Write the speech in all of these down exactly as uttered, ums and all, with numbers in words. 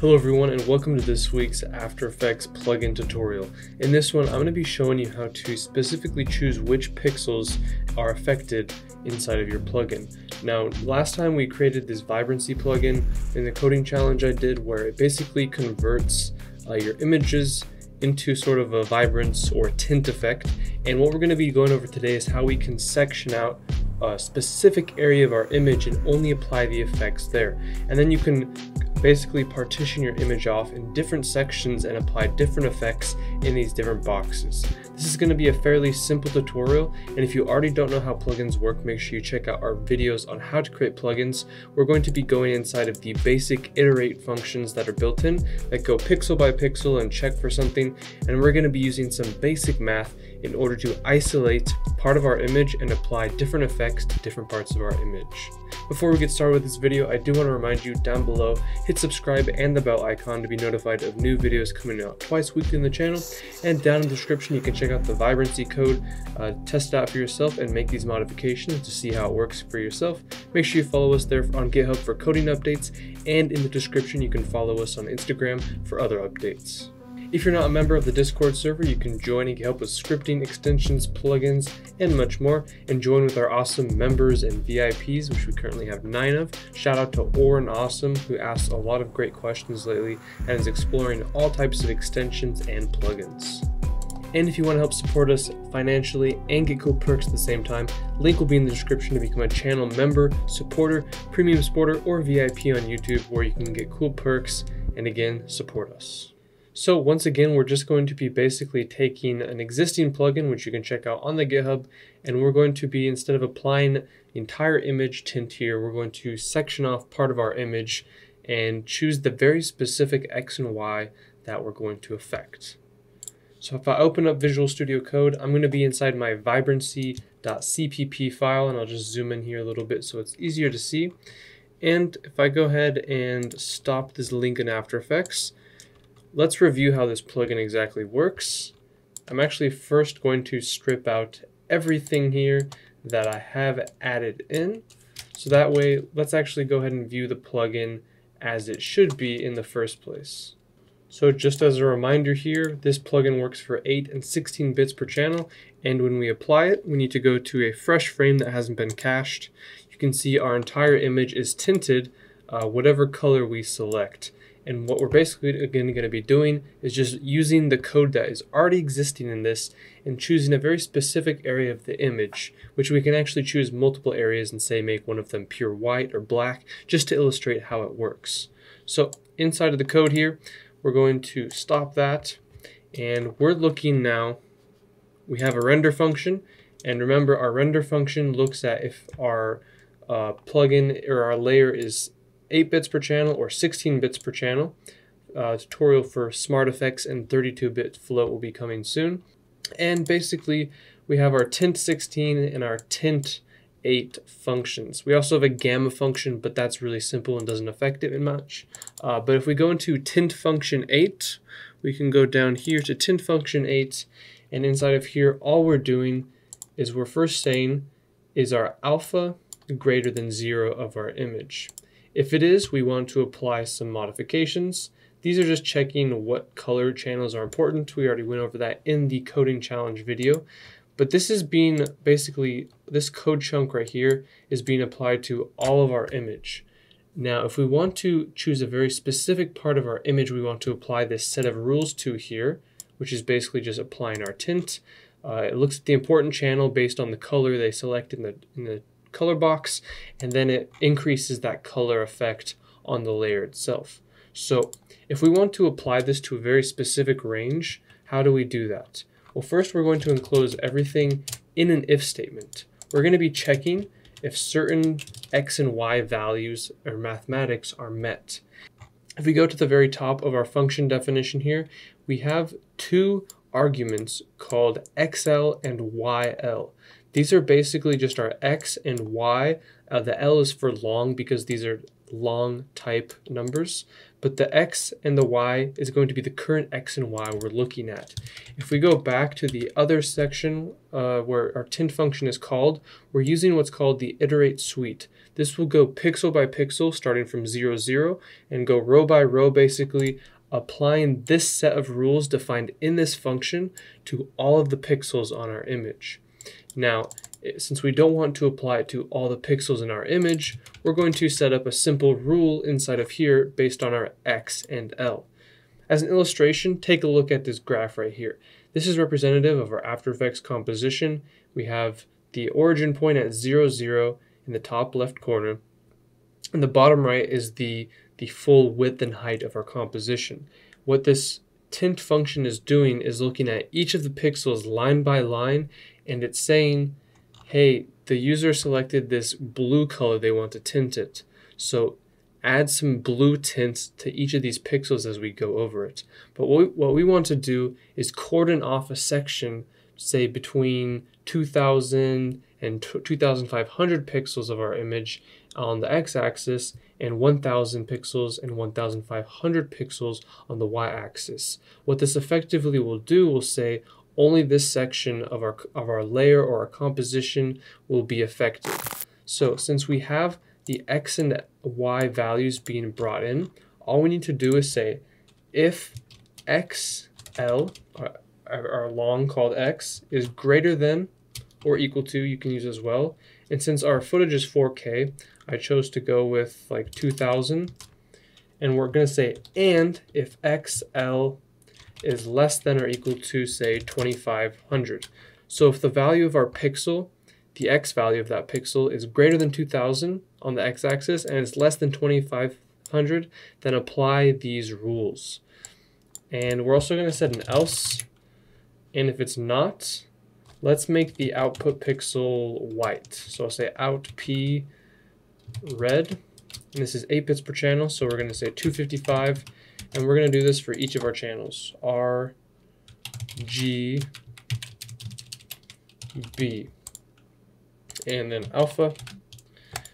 Hello everyone, and welcome to this week's After Effects plugin tutorial. In this one, I'm going to be showing you how to specifically choose which pixels are affected inside of your plugin. Now, last time we created this vibrancy plugin in the coding challenge I did, where it basically converts uh, your images into sort of a vibrance or tint effect. And what we're going to be going over today is how we can section out a specific area of our image and only apply the effects there. And then you can basically partition your image off in different sections and apply different effects in these different boxes. This is going to be a fairly simple tutorial, and if you already don't know how plugins work, make sure you check out our videos on how to create plugins. We're going to be going inside of the basic iterate functions that are built in, that go pixel by pixel and check for something, and we're going to be using some basic math in order to isolate part of our image and apply different effects to different parts of our image. Before we get started with this video, I do want to remind you down below, hit subscribe and the bell icon to be notified of new videos coming out twice weekly in the channel, and down in the description you can check out the vibrancy code, uh, test it out for yourself and make these modifications to see how it works for yourself. Make sure you follow us there on GitHub for coding updates, and in the description you can follow us on Instagram for other updates. If you're not a member of the Discord server, you can join and get help with scripting, extensions, plugins, and much more, and join with our awesome members and V I Ps, which we currently have nine of. Shout out to OranAwesome, who asks a lot of great questions lately and is exploring all types of extensions and plugins. And if you want to help support us financially and get cool perks at the same time, link will be in the description to become a channel member, supporter, premium supporter, or V I P on YouTube, where you can get cool perks and again, support us. So once again, we're just going to be basically taking an existing plugin, which you can check out on the GitHub, and we're going to be, instead of applying the entire image tint here, we're going to section off part of our image and choose the very specific X and Y that we're going to affect. So if I open up Visual Studio Code, I'm going to be inside my vibrancy dot C P P file, and I'll just zoom in here a little bit so it's easier to see. And if I go ahead and stop this link in After Effects, let's review how this plugin exactly works. I'm actually first going to strip out everything here that I have added in. So that way, let's actually go ahead and view the plugin as it should be in the first place. So just as a reminder here, this plugin works for eight and sixteen bits per channel. And when we apply it, we need to go to a fresh frame that hasn't been cached. You can see our entire image is tinted uh, whatever color we select. And what we're basically again going to be doing is just using the code that is already existing in this and choosing a very specific area of the image, which we can actually choose multiple areas and say make one of them pure white or black, just to illustrate how it works. So inside of the code here, we're going to stop that, and we're looking now, we have a render function, and remember our render function looks at if our uh, plugin or our layer is eight bits per channel or sixteen bits per channel. Uh, tutorial for smart effects and thirty-two bit float will be coming soon. And basically we have our tint sixteen and our tint eight functions. We also have a gamma function, but that's really simple and doesn't affect it much. Uh, but if we go into tint function eight, we can go down here to tint function eight, and inside of here all we're doing is we're first saying is our alpha greater than zero of our image. If it is, we want to apply some modifications. These are just checking what color channels are important. We already went over that in the coding challenge video, but this is being basically, this code chunk right here is being applied to all of our image. Now, if we want to choose a very specific part of our image, we want to apply this set of rules to here, which is basically just applying our tint. Uh, it looks at the important channel based on the color they select in the, in the color box, and then it increases that color effect on the layer itself. So if we want to apply this to a very specific range, how do we do that? Well, first we're going to enclose everything in an if statement. We're going to be checking if certain X and Y values or mathematics are met. If we go to the very top of our function definition here, we have two arguments called X L and Y L. These are basically just our X and Y. Uh, the L is for long because these are long type numbers, but the X and the Y is going to be the current X and Y we're looking at. If we go back to the other section uh, where our tint function is called, we're using what's called the iterate suite. This will go pixel by pixel, starting from zero, zero, and go row by row, basically applying this set of rules defined in this function to all of the pixels on our image. Now, since we don't want to apply it to all the pixels in our image, we're going to set up a simple rule inside of here based on our X and L. As an illustration, take a look at this graph right here. This is representative of our After Effects composition. We have the origin point at zero, zero in the top left corner, and the bottom right is the, the full width and height of our composition. What this tint function is doing is looking at each of the pixels line by line, and it's saying, hey, the user selected this blue color, they want to tint it. So add some blue tints to each of these pixels as we go over it. But what we, what we want to do is cordon off a section, say between two thousand and two thousand five hundred pixels of our image on the x-axis and one thousand pixels and one thousand five hundred pixels on the y-axis. What this effectively will do will say, only this section of our, of our layer or our composition will be affected. So since we have the X and Y values being brought in, all we need to do is say, if X L, our, our long called X, is greater than or equal to, you can use as well. And since our footage is four K, I chose to go with like two thousand. And we're gonna say, and if X L is less than or equal to, say, twenty-five hundred. So if the value of our pixel, the X value of that pixel, is greater than two thousand on the x-axis and is less than twenty-five hundred, then apply these rules. And we're also going to set an else, and if it's not, let's make the output pixel white. So I'll say out p red, and this is eight bits per channel, so we're going to say two fifty-five. And we're going to do this for each of our channels, R, G, B, and then alpha.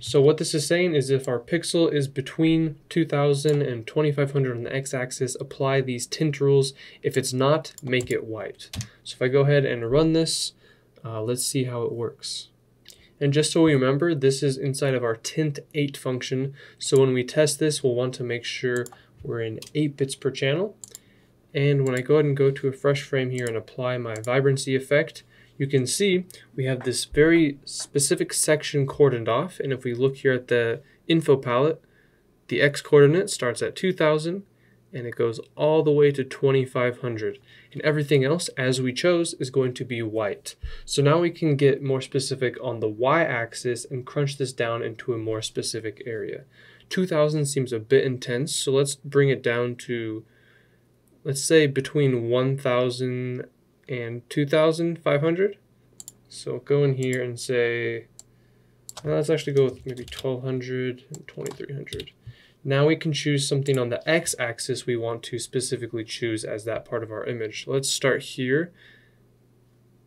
So what this is saying is if our pixel is between two thousand and twenty-five hundred on the x-axis, apply these tint rules. If it's not, make it white. So if I go ahead and run this, uh, let's see how it works. And just so we remember, this is inside of our tint eight function. So when we test this, we'll want to make sure we're in eight bits per channel. And when I go ahead and go to a fresh frame here and apply my vibrancy effect, you can see we have this very specific section cordoned off. And if we look here at the info palette, the X coordinate starts at two thousand and it goes all the way to twenty-five hundred. And everything else, as we chose, is going to be white. So now we can get more specific on the Y axis and crunch this down into a more specific area. two thousand seems a bit intense, so let's bring it down to, let's say, between one thousand and two thousand five hundred. So go in here and say, let's actually go with maybe twelve hundred and twenty-three hundred. Now we can choose something on the x-axis we want to specifically choose as that part of our image. Let's start here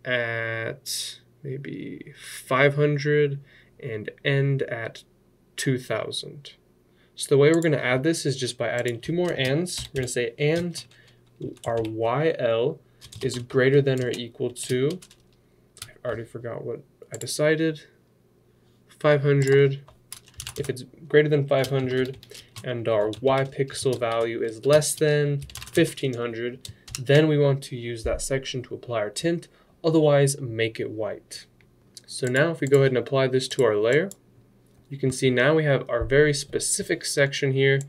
at maybe five hundred and end at two thousand. So the way we're going to add this is just by adding two more ands. We're going to say and our Y L is greater than or equal to, I already forgot what I decided, five hundred. If it's greater than five hundred and our Y pixel value is less than fifteen hundred, then we want to use that section to apply our tint, otherwise make it white. So now if we go ahead and apply this to our layer, you can see now we have our very specific section here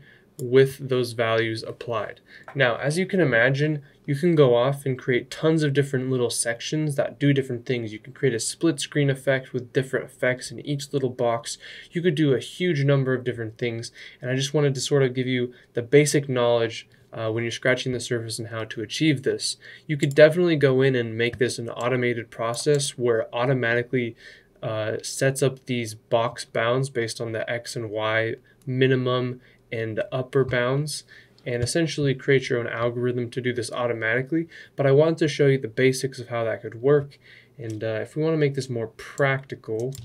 with those values applied. Now, as you can imagine, you can go off and create tons of different little sections that do different things. You can create a split screen effect with different effects in each little box. You could do a huge number of different things. And I just wanted to sort of give you the basic knowledge Uh, when you're scratching the surface and how to achieve this. You could definitely go in and make this an automated process where it automatically uh, sets up these box bounds based on the X and Y minimum and the upper bounds, and essentially create your own algorithm to do this automatically. But I wanted to show you the basics of how that could work. And uh, if we want to make this more practical,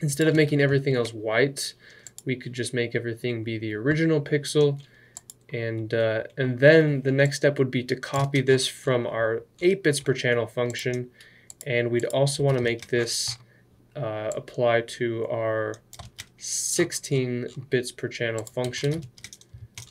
instead of making everything else white, we could just make everything be the original pixel, and uh, and then the next step would be to copy this from our eight bits per channel function, and we'd also want to make this uh, apply to our sixteen bits per channel function.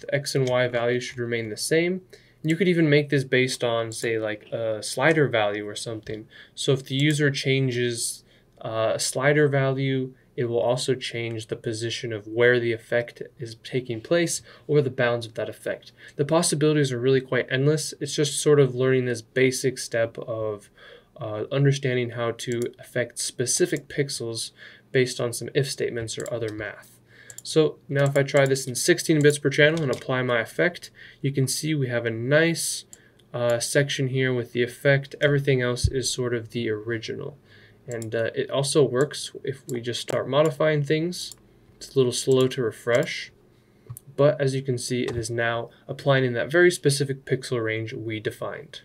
The X and Y value should remain the same. And you could even make this based on, say, like a slider value or something. So if the user changes uh, a slider value, it will also change the position of where the effect is taking place or the bounds of that effect. The possibilities are really quite endless. It's just sort of learning this basic step of uh, understanding how to affect specific pixels based on some if statements or other math. So now if I try this in sixteen bits per channel and apply my effect, you can see we have a nice uh, section here with the effect. Everything else is sort of the original. And uh, it also works if we just start modifying things. It's a little slow to refresh, but as you can see, it is now applying in that very specific pixel range we defined.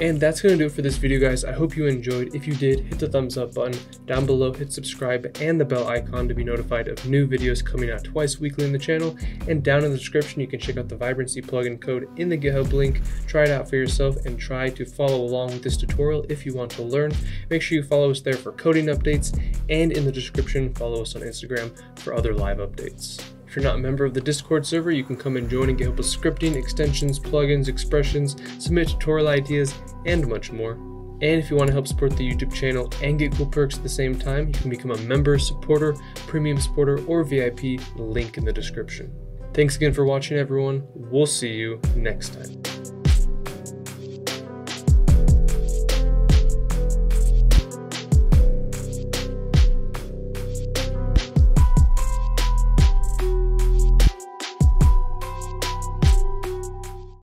And that's going to do it for this video, guys. I hope you enjoyed. If you did, hit the thumbs up button down below, hit subscribe and the bell icon to be notified of new videos coming out twice weekly in the channel. And down in the description, you can check out the Vibrancy plugin code in the GitHub link. Try it out for yourself and try to follow along with this tutorial if you want to learn. Make sure you follow us there for coding updates, and in the description, follow us on Instagram for other live updates. If you're not a member of the Discord server, you can come and join and get help with scripting, extensions, plugins, expressions, submit tutorial ideas, and much more. And if you want to help support the YouTube channel and get cool perks at the same time, you can become a member, supporter, premium supporter, or V I P, link in the description. Thanks again for watching, everyone. We'll see you next time.